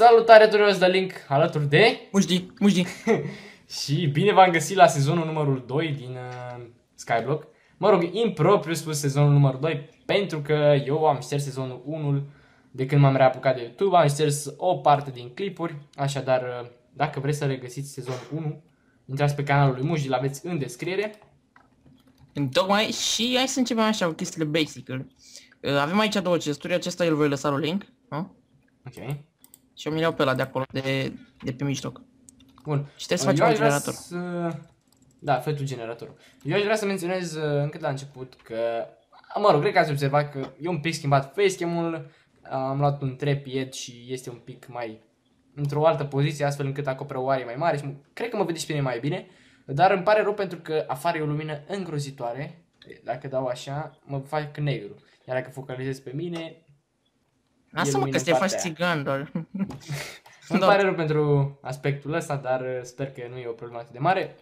Salutare tuturor, de Link alături de Mujdii, și bine v-am găsit la sezonul numărul 2 din SkyBlock. Mă rog, impropriu spus sezonul numărul 2, pentru că eu am șters sezonul 1 de când m-am reapucat de YouTube, am șters o parte din clipuri. Așadar, dacă vreți să regăsiți sezonul 1, intrați pe canalul lui Mujdii, l-aveți în descriere. Tocmai, și hai să începem așa cu chestiile basic-uri. Avem aici două chesturi, acesta îl voi lăsa un link, nu? Ok. Și eu mi iau pe ăla de acolo, de pe mijloc. Bun. Și trebuie să facem un generator. Da, fă tu generatorul. Eu aș vrea să menționez încă de la început că, mă rog, cred că ați observat că e un pic schimbat facecam-ul. Am luat un trepied și este un pic mai într-o altă poziție, astfel încât acoperă o arie mai mare și cred că mă vedeți pe mine mai bine. Dar îmi pare rău pentru că afară e o lumină îngrozitoare. Dacă dau așa, mă fac negru. Iar dacă focalizez pe mine... Lasă-mă că te faci țigan doar. Îmi pare rău pentru aspectul ăsta, dar sper că nu e o problemă atât de mare.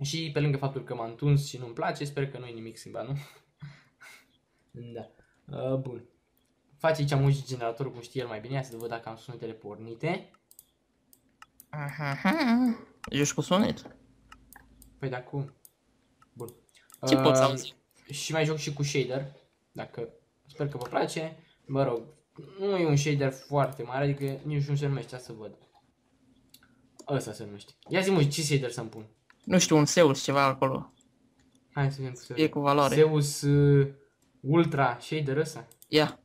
Și pe lângă faptul că m-am întins și nu-mi place, sper că nu e nimic schimbat, nu? Da. Bun. Face aici Mujdii generatorul cum știe el mai bine. Ia să văd dacă am sunetele pornite. Ești cu sunet? Păi de acum. Bun. Ce pot să auzi? Și mai joc și cu shader. Dacă... Sper că vă place. Mă rog, nu e un shader foarte mare, adică nici nu se numește, să văd. Ăsta se numește. Ia zi-mi ce shader să-mi pun. Nu știu, un Zeus ceva acolo. Hai să vedem. E cu valoare. Zeus Ultra shader ăsta? Ia.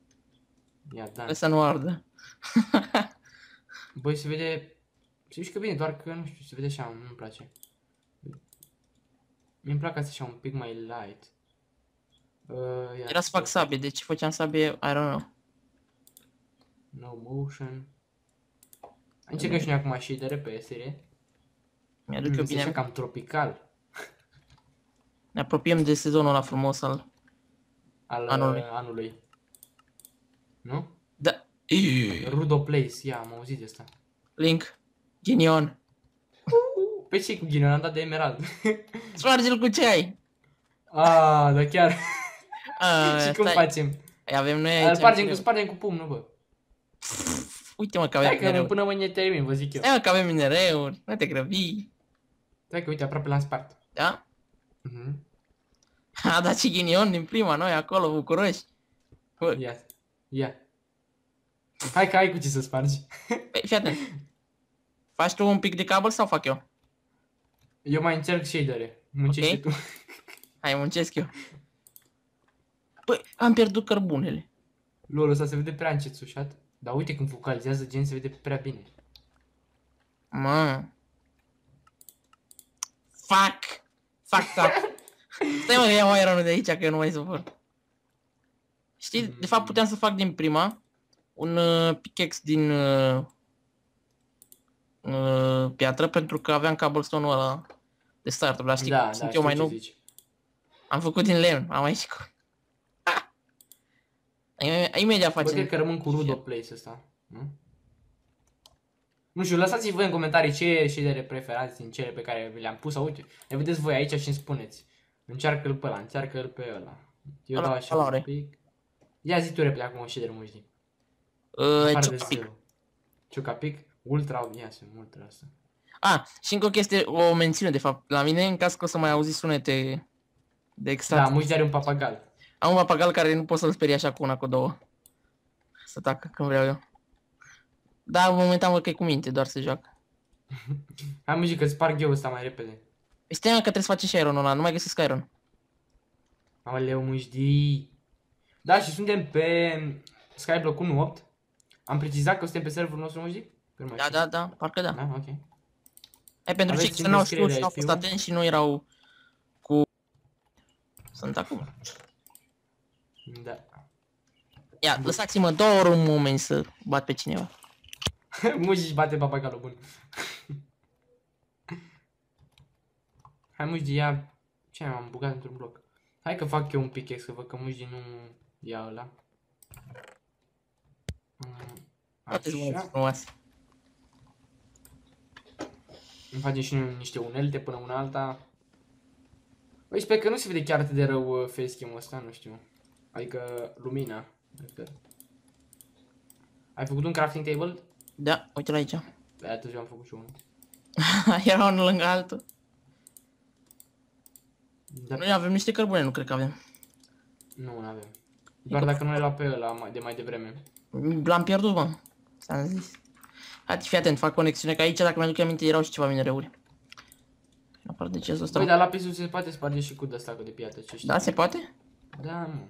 Ia, da. Ăsta nu arde. Băi, se vede... Se mișcă bine, doar că, nu știu, se vede așa, nu-mi place. Mi-mi plac astea așa un pic mai light. Era să fac sabie, deci făceam sabie, I don't know. No motion. Încercăm și noi acum shadere pe serie. Mi-aduc eu bine. Așa cam tropical. Ne apropiem de sezonul ăla frumos al anului. Nu? Da. Rudo Place, ia, am auzit de asta. Link. Ghinion. Păi ce-i cu ghinion? Am dat de emerald. Sparge-l cu ce ai? Ah, da chiar. Și cum facem? Avem noi aici. Spargem cu pumn, nu bă. Uite mă că avem minereuri. Stai că până mâine termin, vă zic eu. Stai mă că avem minereuri, nu te grăbi. Stai că uite, aproape l-am spart. Da? A dat și ghinion din prima, noi acolo, bucuroși. Ia. Hai că ai cu ce să spargi. Păi fii atent. Faci tu un pic de cablu sau fac eu? Eu mai încerc shadere. Muncești tu. Hai, muncesc eu. Păi, am pierdut cărbunele. Lol, ăsta se vede prea încețușat. Dar uite când focalizează gen, se vede prea bine. Mă. Fuck. Stai mă, ia mai ranul de aici, că eu nu mai suport. Știi, de fapt puteam să fac din prima un pickaxe din piatră, pentru că aveam cobblestone-ul ăla de start, dar știi, da, sunt eu mai nu. Am făcut din lemn, am aici cu... Imediat facem. Bă, cred că rămân cu Rudo Place ăsta. Nu știu, lăsați-mi voi în comentarii ce shadere preferați din cele pe care vi le-am pus. Sau uite, le vedeți voi aici și îmi spuneți. Încearcă-l pe ăla, încearcă-l pe ăla. Eu dau așa un pic. Ia zi tu repede acum o shader, Mujdii. Ciucapic. Ultra, ia sunt ultra asta. Ah, și încă o chestie, o mențiune de fapt la mine, în caz că o să mai auziți sunete de extra. Da, Mujdii are un papagal. Am un papagal care nu pot să-l sperie așa cu una, cu două. Să tacă când vreau eu. Dar momentan văd că e cu minte, doar se joacă. Hai Mujdii că sparg eu ăsta mai repede. Stai că trebuie să facem și iron-ul ăla, nu mai găsesc iron. Aoleu, Mujdii. Da, și suntem pe SkyBlock 1.8. Am precizat că suntem pe serverul nostru, Mujdii? Da, parcă da. Da, ok. Hai, pentru cei care n-au știut și n-au fost atenți și nu erau cu... Sunt acum. Da. Ia, lăsați-mă 2 ore un moment să bat pe cineva. Mujdii bate papagalul, bun. Hai Mujdii, ia... Ce am bugat într-un bloc? Hai că fac eu un pickaxe, că văd că Mujdii nu ia ăla. Așa. Îmi facem și noi niște unelte până una alta. Băi, sper că nu se vede chiar atât de rău facecam-ul ăsta, nu știu. Adică lumina. Ai făcut un crafting table? Da, uite-l aici. Pe atât eu am făcut și unul. Era unul lângă altul. Da. Noi avem niște cărbune, nu cred că avem. Nu, nu avem. Doar dacă nu le lua pe ăla de mai devreme. L-am pierdut, mă. S-am zis. Hai, fii atent, fac conexiune, că aici, dacă mi-aduc aminte, erau și ceva minereuri. Apar de ce ăsta. Băi, dar lapisul se poate sparge și cu de-asta, cu de piatră, ce știi? Da, se poate? Da, nu.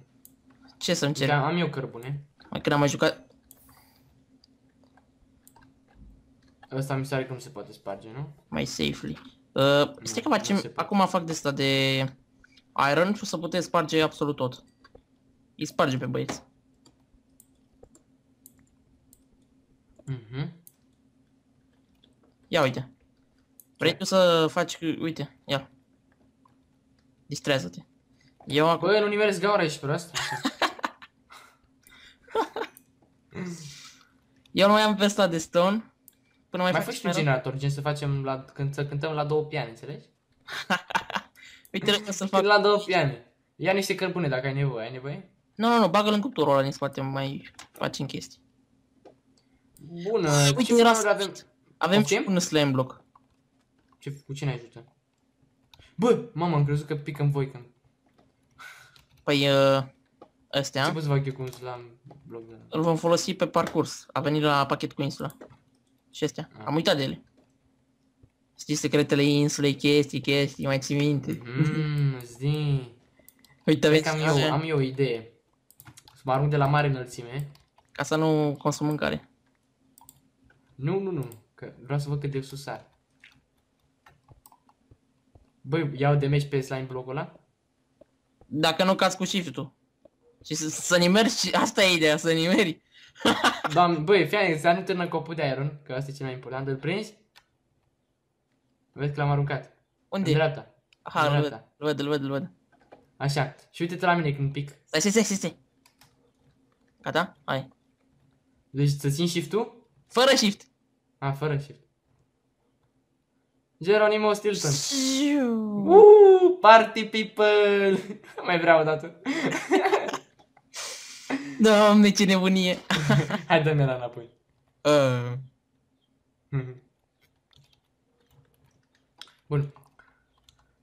Ce să-mi ceri? Am eu cărbune. Mai când am mai jucat... Ăsta mi se pare că nu se poate sparge, nu? Mai safely. Stai că facem... Acum fac de-asta de... Iron și o să puteți sparge absolut tot. Îi sparge pe băieți. Mhm. Ia uite. Vrei tu să faci... Uite, ia. Distrează-te. Eu acum... Băi, nu nimerezi gaura, ești prost. Eu nu mai am pe ăsta de stone. Până mai faci un generator, gen să facem la... să cântăm la două piane, înțelegi? Uite, rău să fac... la două piane. Ia niște cărbune dacă ai nevoie, ai nevoie? Nu, nu, nu, bagă-l în cuptorul ăla din spate, mai facem chestii. Bună, uite, era avem... Avem și un slam block. Ce, cu cine ajută? Bă, mamă, am crezut că pic în voi când... Păi, astea... Ce pot să fac eu cu un slam block? Îl vom folosi pe parcurs, a venit la pachet cu insula. Și astea, am uitat de ele. Știi secretele insulei, chestii, mai ții minte. Zi. Uite, vezi, am eu o idee. Să mă arunc de la mare înălțime. Ca să nu consum mâncare. Nu, că vreau să văd cât de sus sar. Băi, iau de meci pe slime blocul ăla? Dacă nu cazi cu shift-ul. Și să nimeri, asta e ideea, să nimeri. Doamne, băi, fii, să nu târnă copul de iron, că asta e cel mai important. Îl prinzi? Vezi că l-am aruncat. Unde? În dreapta. Aha, îl văd. Așa, și uite-te la mine când pic. Stai. Gata? Hai. Deci să țin shift-ul? Fără shift. A, fără shift. Geronimo Stilton. Party people. Mai vreau o dată. Doamne, ce nebunie. Hai, dă-mi la înapoi. Bun.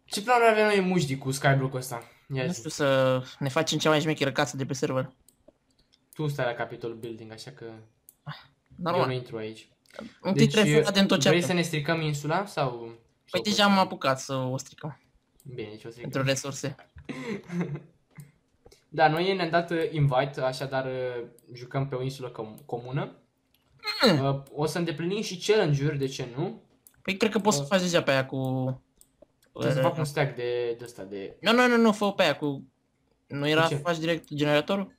Ce planuri avem noi Mujdii cu SkyBlock-ul ăsta? Nu știu, să ne facem cea mai șmecheră casă de pe server. Tu stai la Capitol Building, așa că... Eu nu intru aici. Deci, vrei să ne stricăm insula sau... Păi deja am apucat să o stricăm. Bine, deci o stricăm. Pentru resurse. Da, noi ne-am dat invite, așadar jucăm pe o insulă comună. O să îndeplinim și challenge-uri, de ce nu? Păi cred că poți să faci deja pe aia cu... Trebuie să fac un stack de ăsta de... Nu, fă pe aia cu... Nu era să faci direct generatorul?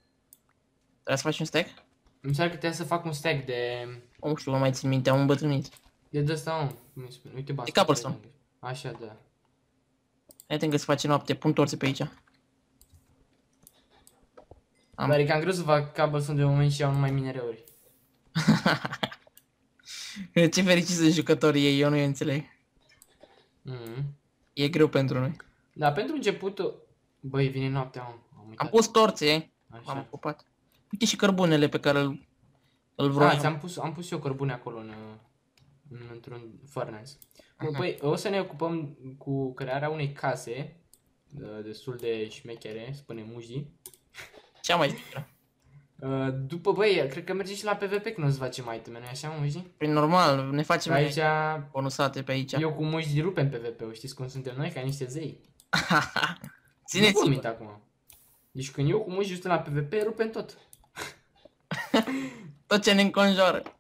Trebuia să faci un stack? Îmi pare că trebuia să fac un stack de... Nu știu, nu mai țin minte, am îmbătrânit. E de ăsta, om, cum îi spune, uite bani. E cobblestone. Așa, da. Hai te-ncă să face noapte, pun torțe pe aici. Dar e cam greu să fac cobblestone de moment și iau numai minereuri. Ce fericiți sunt jucătorii ei, eu nu-i înțeleg. E greu pentru noi. Da, pentru început... Băi, vine noaptea, om. Am pus torțe, m-am ocupat. Uite și cărbunele pe care îl vreau. Da, am pus eu cărbune acolo într-un furnace. Păi, o să ne ocupăm cu crearea unei case destul de șmechere, spune Mujdii. Cea mai șmecheră. După, băi, cred că mergem și la PVP când o să facem itemele, nu-i așa, Mujdii? Păi normal, ne facem aici bonusate pe aici. Eu cu Mujdii rupem PVP-ul, știți cum suntem noi? Ca niște zei. Țineți-vă minte acum. Deci când eu cu Mujdii suntem la PVP, rupem tot. Tot ce ne înconjoară.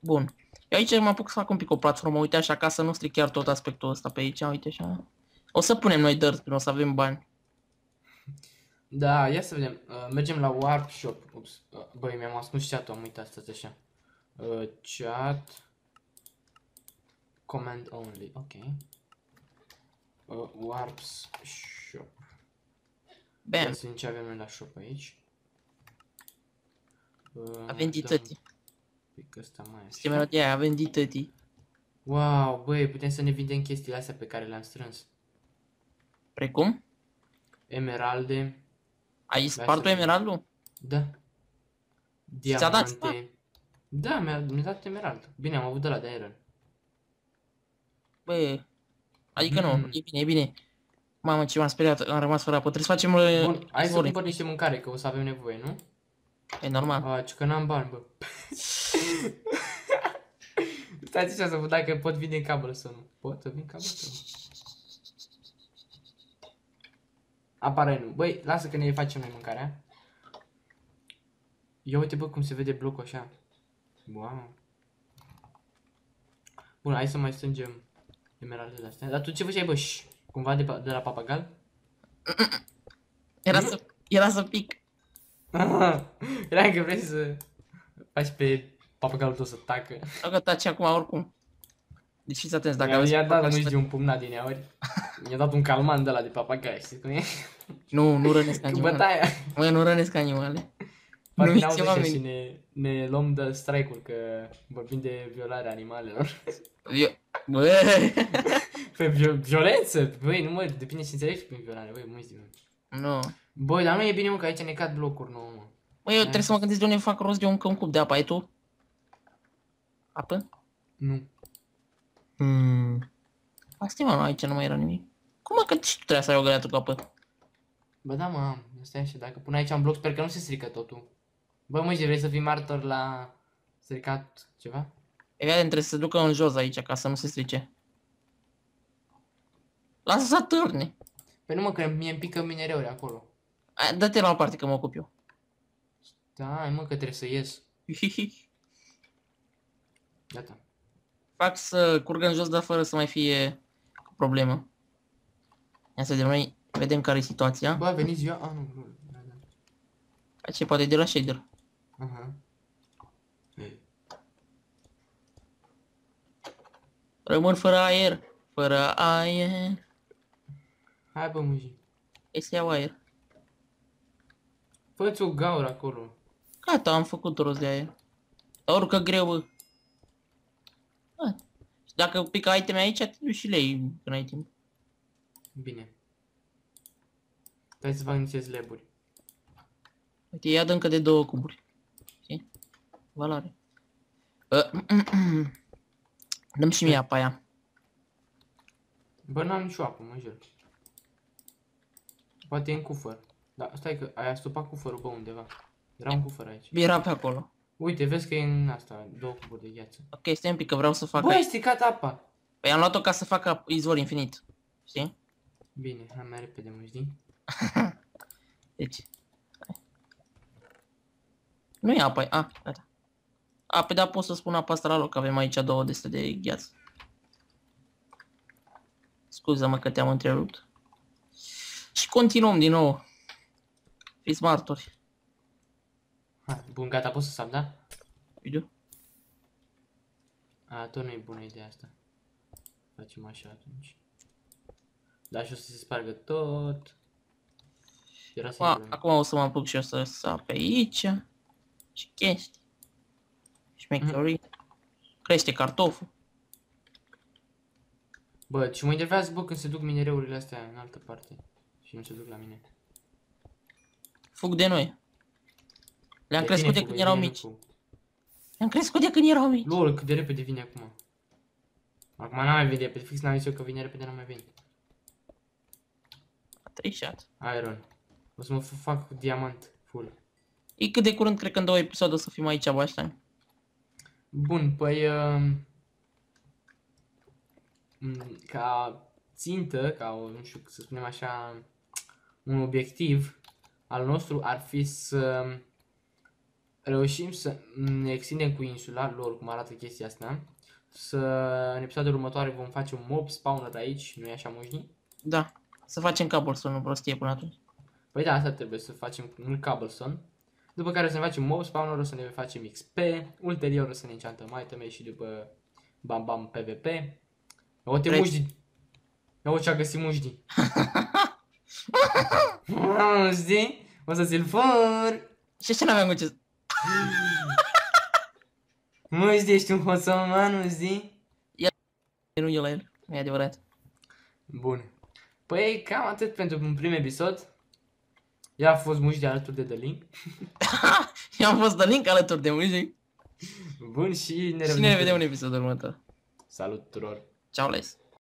Bun. Eu aici mă apuc să fac un pic o platformă, uite așa, ca să nu stric chiar tot aspectul ăsta pe aici, uite așa. O să punem noi dirt când o să avem bani. Da, ia să vedem. Mergem la Warp Shop. Ups. Băi, mi-am ascuns chat-ul, am uitat, stați așa. Chat. Command only, ok. Warp Shop. Bam. Ia să vedem ce avem noi la shop aici. Avem ditătii. Pic ăsta mai așa. Ce melodia aia, avem ditătii. Wow, băi, putem să ne vindem chestiile astea pe care le-am strâns. Precum? Emeralde. Ai spart-o emeraldul? Da. Diamante. Ți-a dat? Da, mi-a dat emerald. Bine, am avut de la de iron. Băi, adică nu, e bine, e bine. Mamă, ce m-am speriat, am rămas fără apă. Trebuie să facem... Bun, hai să cumpăr niște mâncare, că o să avem nevoie, nu? E normal. A, că n-am bani, bă. Stați așa să văd dacă pot vinde în cameră sau nu. Pot să vin în cameră sau nu? Apare nu. Băi, lasă că ne facem noi mâncarea. Ia uite, bă, cum se vede blocul așa. Wow. Bun, hai să mai strângem emeraldele astea. Dar tu ce făceai, bă? Şi, cumva de la papagal? Era să pic. Era că vrei să faci pe papagalul tău să tacă. Dacă taci acum oricum. Deci fiți atenți, dacă aveți... I-a dat nu-i de un pumnat din ea ori. Mi-a dat un calmant de ăla de papagal, știi cum e? Nu, nu rănesc animale. Măi, nu rănesc animale. Parcă ne auză așa și ne luăm de strike-ul, că vorbim de violarea animalelor. Pe violență? Băi, nu mă, depinde și înțelegi prin violare, băi, mulți nu. Băi, dar nu e bine, mă, că aici ne cad blocuri, nu, mă. Băi, eu trebuie să mă gândesc de unde fac rost de un cup de apă, ai tu? Apă? Nu. Asta-i, nu, aici nu mai era nimic. Cum, mă, că și tu trebuia să ai o găleată cu apă? Bă, da, mă, asta e așa, dacă pun aici un bloc, sper că nu se strică totul. Bă, Mujdii, vrei să fii martor la stricat ceva? Evident, trebuie să se ducă în jos aici, ca să nu se strice. Lasă să târne. Păi nu, mă, că mie îmi pică minereuri acolo. Dă-te la o parte, că mă ocup eu. Da, mă, că trebuie să ies. Gata. Fac să curgă în jos, dar fără să mai fie problemă. Ia să vedem noi, vedem care e situația. Bă, a venit ziua? Ah, nu, nu. Ce poate de la shader. Aha. Rămân fără aer. Fără aer. Hai, bă, Mujdii. Hai să iau aer. Fă-ți o gaură acolo. Gata, am făcut rost de aer. Dar urcă greu, bă. Dacă pică iteme aici, te duci și le iei când ai timp. Bine. Hai să fac niște slaburi. Uite, ia dă încă de 2 cuburi. Știi? Valoare. Dăm și mie apa aia. Bă, n-am nicio apă, mă jur. Poate e în cufăr. Da, stai că ai astupat cufărul, bă, undeva. Era un cufăr aici. Era pe acolo. Uite, vezi că e în asta, 2 cuburi de gheață. Ok, stai un pic, că vreau să fac... Bă, ai stricat apa! Păi am luat-o ca să fac izvor infinit. Știi? Bine, hai mai repede, Mujdii. Deci... Nu e apa, a, gata. A, pe da, pot să spun apa asta la loc, că avem aici 200 de gheață. Scuză-mă că te-am întrerupt. Și continuăm din nou. Fiți martori. Bun, gata, pot să sap, da? Uite. A, tot nu e bună ideea asta. Facem așa atunci. Dar și o să se spargă tot. Acum o să mă apuc și o să sap pe aici. Și chestii. Șmecherii. Crește cartoful. Bă, și mă enervează, bă, când se duc minereurile astea în altă parte. Și nu se duc la mine. Fug de noi. Le-am crescut de când erau mici. Le-am crescut de când erau mici. Lol, cât de repede vine acum. Acum n-am mai venit, fix n-am zis eu că vine repede, n-am mai venit. A trișat. Iron. O să mă fac cu diamant full. E cât de curând, cred că în 2 episoade o să fim aici, baștani. Bun, păi... Ca țintă, ca o, nu știu, să spunem așa, un obiectiv al nostru ar fi să reușim să ne extindem cu insula lor, cum arată chestia asta. Să, în episoadele următoare vom face un mob spawner aici, nu-i așa, Mujdii? Da, să facem cobblestone, o prostie până atunci. Păi da, asta trebuie, să facem un cobblestone. După care o să ne facem mob spawner, o să ne facem XP, ulterior o să ne enchantăm iteme și după bam bam PVP. O te Mujdii. O ce-a găsit Mujdii. Mujdii, o să ți-l fur. Și ce n-aveam cu ce... Mujdii, ești un hoțoman, Mujdii. Nu e la el, e adevărat. Bun. Păi cam atât pentru un prim episod. Ea a fost Mujdii alături de The Link. Eu am fost The Link alături de Mujdii. Bun, și ne revedem în episodul următor. Salut tuturor. Ciao, les.